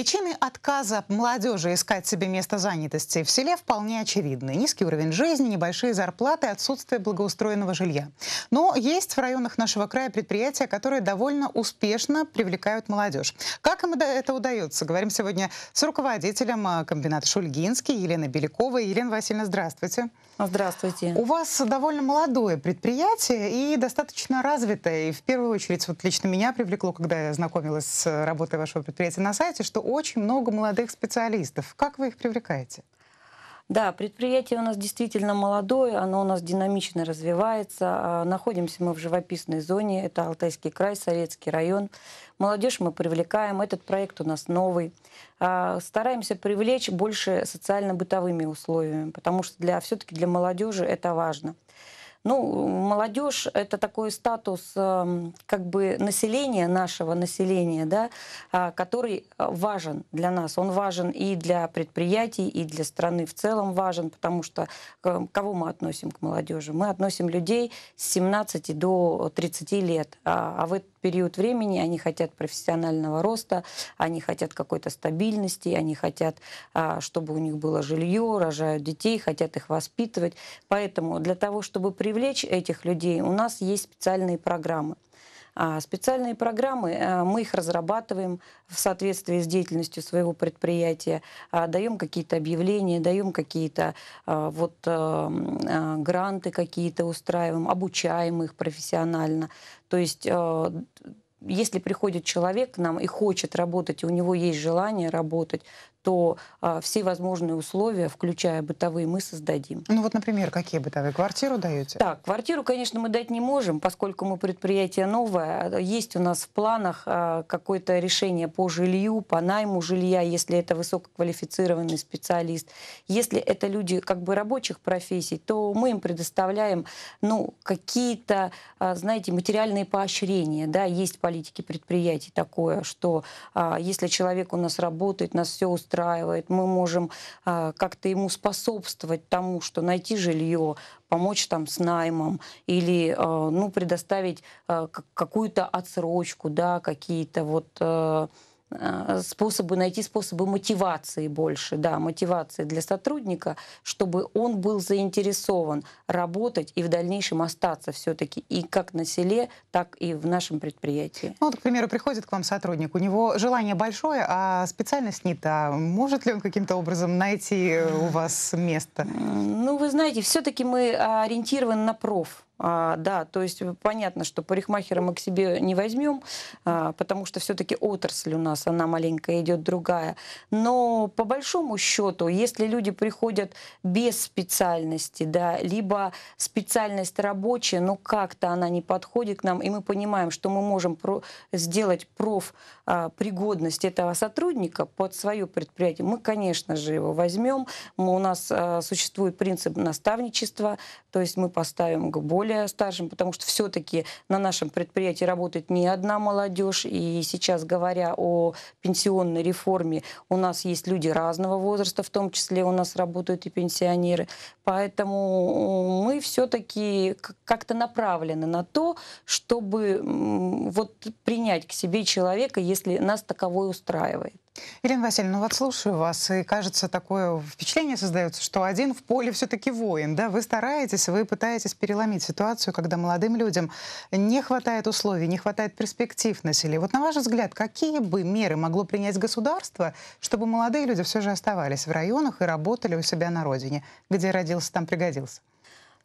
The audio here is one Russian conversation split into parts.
Причины отказа молодежи искать себе место занятости в селе вполне очевидны. Низкий уровень жизни, небольшие зарплаты, отсутствие благоустроенного жилья. Но есть в районах нашего края предприятия, которые довольно успешно привлекают молодежь. Как им это удается? Говорим сегодня с руководителем комбината «Шульгинский» Еленой Беляковой. Елена Васильевна, здравствуйте. Здравствуйте. У вас довольно молодое предприятие и достаточно развитое. И в первую очередь вот лично меня привлекло, когда я знакомилась с работой вашего предприятия на сайте, что очень много молодых специалистов. Как вы их привлекаете? Да, предприятие у нас действительно молодое, оно у нас динамично развивается. Находимся мы в живописной зоне, это Алтайский край, Советский район. Молодежь мы привлекаем, этот проект у нас новый. Стараемся привлечь больше социально-бытовыми условиями, потому что все-таки для молодежи это важно. Ну, молодежь — это такой статус как бы населения, нашего населения, да, который важен для нас. Он важен и для предприятий, и для страны в целом важен, потому что кого мы относим к молодежи? Мы относим людей с 17 до 30 лет, а в этот период времени они хотят профессионального роста, они хотят какой-то стабильности, они хотят, чтобы у них было жилье, рожают детей, хотят их воспитывать. Поэтому для того, чтобы привлечь этих людей, у нас есть специальные программы. Специальные программы, мы их разрабатываем в соответствии с деятельностью своего предприятия, даем какие-то объявления, даем какие-то вот гранты какие-то устраиваем, обучаем их профессионально. То есть если приходит человек к нам и хочет работать, и у него есть желание работать, то все возможные условия, включая бытовые, мы создадим. Ну вот, например, какие бытовые? Квартиру даете? Так, квартиру, конечно, мы дать не можем, поскольку мы предприятие новое. Есть у нас в планах какое-то решение по жилью, по найму жилья, если это высококвалифицированный специалист. Если это люди как бы рабочих профессий, то мы им предоставляем какие-то, знаете, материальные поощрения. Да? Есть политики предприятий такое, что если человек у нас работает, нас все устраивает, мы можем как-то ему способствовать тому, что найти жилье, помочь там с наймом или предоставить какую-то отсрочку, да, какие-то вот найти способы мотивации больше, да, мотивации для сотрудника, чтобы он был заинтересован работать и в дальнейшем остаться все-таки и как на селе, так и в нашем предприятии. Ну, вот, к примеру, приходит к вам сотрудник, у него желание большое, а специальность не та. Может ли он каким-то образом найти у вас место? Ну, вы знаете, все-таки мы ориентированы на проф. Да, то есть понятно, что парикмахера мы к себе не возьмем, потому что все-таки отрасль у нас, она маленькая, идет другая. Но по большому счету, если люди приходят без специальности, да, либо специальность рабочая, но как-то она не подходит к нам, и мы понимаем, что мы можем сделать профпригодность этого сотрудника под свое предприятие, мы, конечно же, его возьмем. У нас существует принцип наставничества, то есть мы поставим к более старшим, потому что все-таки на нашем предприятии работает не одна молодежь. И сейчас, говоря о пенсионной реформе, у нас есть люди разного возраста, в том числе у нас работают и пенсионеры. Поэтому мы все-таки как-то направлены на то, чтобы вот принять к себе человека, если нас таковой устраивает. Елена Васильевна, ну вот слушаю вас, и кажется, такое впечатление создается, что один в поле все-таки воин, да? Вы стараетесь, вы пытаетесь переломить ситуацию, когда молодым людям не хватает условий, не хватает перспектив на селе. Вот на ваш взгляд, какие бы меры могло принять государство, чтобы молодые люди все же оставались в районах и работали у себя на родине, где родился, там пригодился?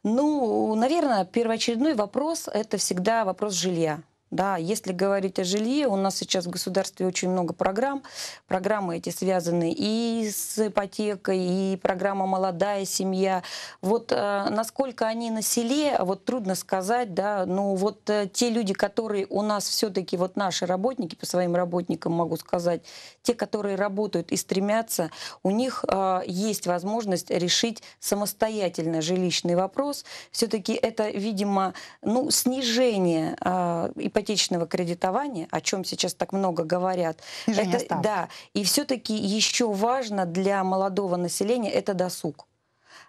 Ну, наверное, первоочередной вопрос – это всегда вопрос жилья. Да, если говорить о жилье, у нас сейчас в государстве очень много программ. Программы эти связаны и с ипотекой, и программа «Молодая семья». Вот насколько они на селе, вот трудно сказать, да, но вот те люди, которые у нас все-таки, вот наши работники, по своим работникам могу сказать, те, которые работают и стремятся, у них есть возможность решить самостоятельно жилищный вопрос. Все-таки это, видимо, снижение ипотечного кредитования, о чем сейчас так много говорят. Это, да, и все-таки еще важно для молодого населения это досуг.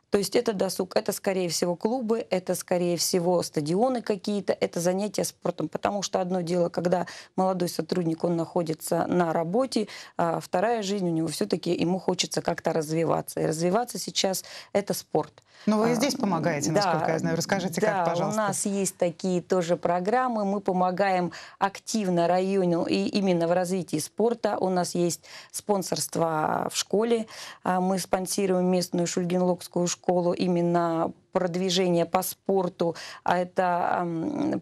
То есть это досуг, это, скорее всего, клубы, это, скорее всего, стадионы какие-то, это занятия спортом. Потому что одно дело, когда молодой сотрудник, он находится на работе, а вторая жизнь у него все-таки, ему хочется как-то развиваться. И развиваться сейчас — это спорт. Но вы и здесь помогаете, насколько я знаю. Расскажите, как, пожалуйста. У нас есть такие тоже программы. Мы помогаем активно району и именно в развитии спорта. У нас есть спонсорство в школе. Мы спонсируем местную шульгинлокскую школу именно продвижение по спорту, а это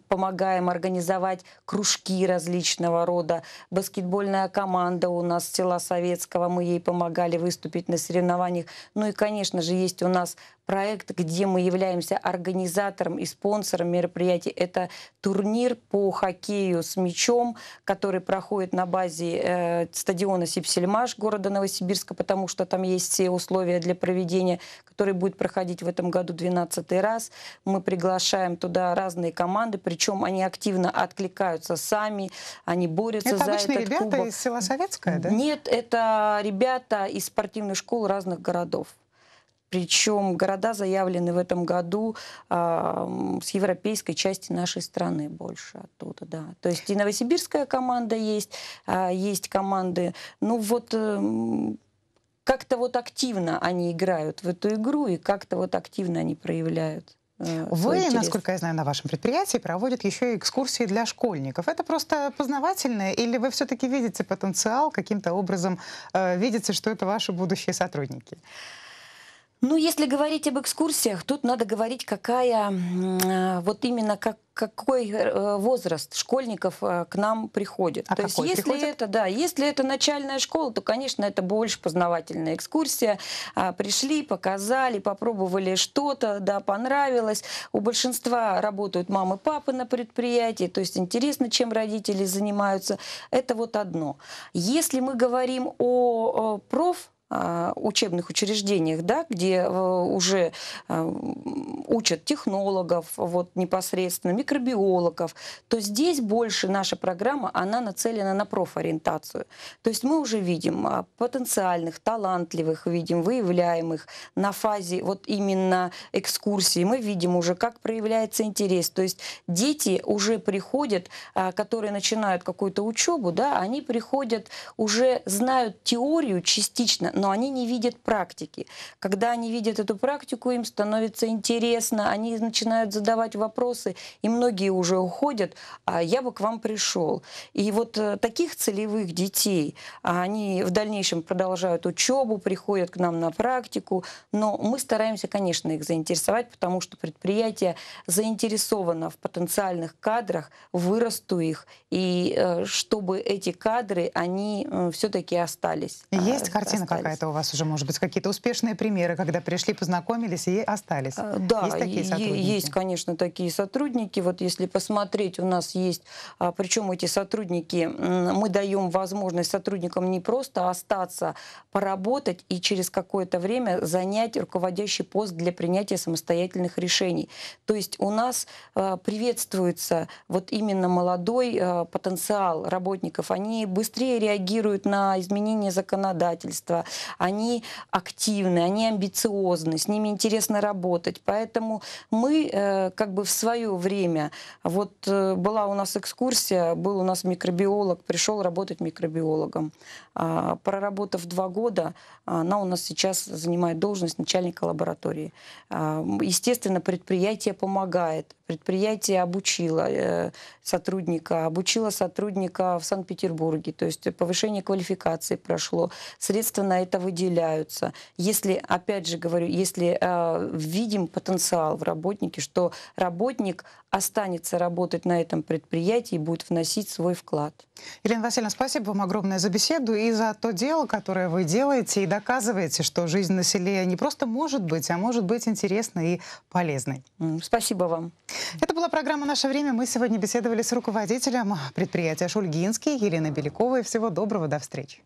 помогаем организовать кружки различного рода. Баскетбольная команда у нас села Советского, мы ей помогали выступить на соревнованиях. Ну и, конечно же, есть у нас проект, где мы являемся организатором и спонсором мероприятий. Это турнир по хоккею с мячом, который проходит на базе стадиона Сипсельмаш города Новосибирска, потому что там есть все условия для проведения, который будет проходить в этом году 12-й раз. Мы приглашаем туда разные команды, причем они активно откликаются сами, они борются за этот кубок. Это обычные ребята из села Советское, да? Нет, это ребята из спортивных школ разных городов. Причем города заявлены в этом году с европейской части нашей страны больше оттуда, да. То есть и новосибирская команда есть, есть команды, ну вот... как-то вот активно они играют в эту игру и как-то вот активно они проявляют. Вы, насколько я знаю, на вашем предприятии проводят еще и экскурсии для школьников. Это просто познавательное, или вы все-таки видите потенциал, каким-то образом видите, что это ваши будущие сотрудники? Ну, если говорить об экскурсиях, тут надо говорить, какая, вот именно какой возраст школьников к нам приходит. А то есть, если это начальная школа, то, конечно, это больше познавательная экскурсия. Пришли, показали, попробовали что-то, да, понравилось. У большинства работают мамы, папы на предприятии, то есть интересно, чем родители занимаются. Это вот одно. Если мы говорим о учебных учреждениях, да, где уже учат технологов, вот, непосредственно микробиологов, то здесь больше наша программа, она нацелена на профориентацию. То есть мы уже видим потенциальных, талантливых, видим выявляемых на фазе вот именно экскурсии. Мы видим уже, как проявляется интерес. То есть дети уже приходят, которые начинают какую-то учебу, да, они приходят, уже знают теорию частично, но они не видят практики. Когда они видят эту практику, им становится интересно, они начинают задавать вопросы, и многие уже уходят, а я бы к вам пришел. И вот таких целевых детей, они в дальнейшем продолжают учебу, приходят к нам на практику, но мы стараемся, конечно, их заинтересовать, потому что предприятие заинтересовано в потенциальных кадрах, вырасту их, и чтобы эти кадры, они все-таки остались. Есть картина какая-то у вас уже, может быть, какие-то успешные примеры, когда пришли, познакомились и остались? Да, есть такие сотрудники? Есть, конечно, такие сотрудники. Вот если посмотреть, у нас есть, причем эти сотрудники, мы даем возможность сотрудникам не просто остаться, поработать и через какое-то время занять руководящий пост для принятия самостоятельных решений. То есть у нас приветствуется вот именно молодой потенциал работников. Они быстрее реагируют на изменения законодательства, они активны, они амбициозны, с ними интересно работать. Поэтому мы как бы в свое время, вот была у нас экскурсия, был у нас микробиолог, пришел работать микробиологом. Проработав 2 года, она у нас сейчас занимает должность начальника лаборатории. Естественно, предприятие помогает. Предприятие обучило сотрудника, в Санкт-Петербурге. То есть повышение квалификации прошло, средства на это выделяются. Если, опять же говорю, если видим потенциал в работнике, что работник останется работать на этом предприятии и будет вносить свой вклад. Елена Васильевна, спасибо вам огромное за беседу и за то дело, которое вы делаете, и доказываете, что жизнь на селе не просто может быть, а может быть интересной и полезной. Спасибо вам. Это была программа «Наше время». Мы сегодня беседовали с руководителем предприятия «Шульгинский» Еленой Беляковой. Всего доброго, до встречи.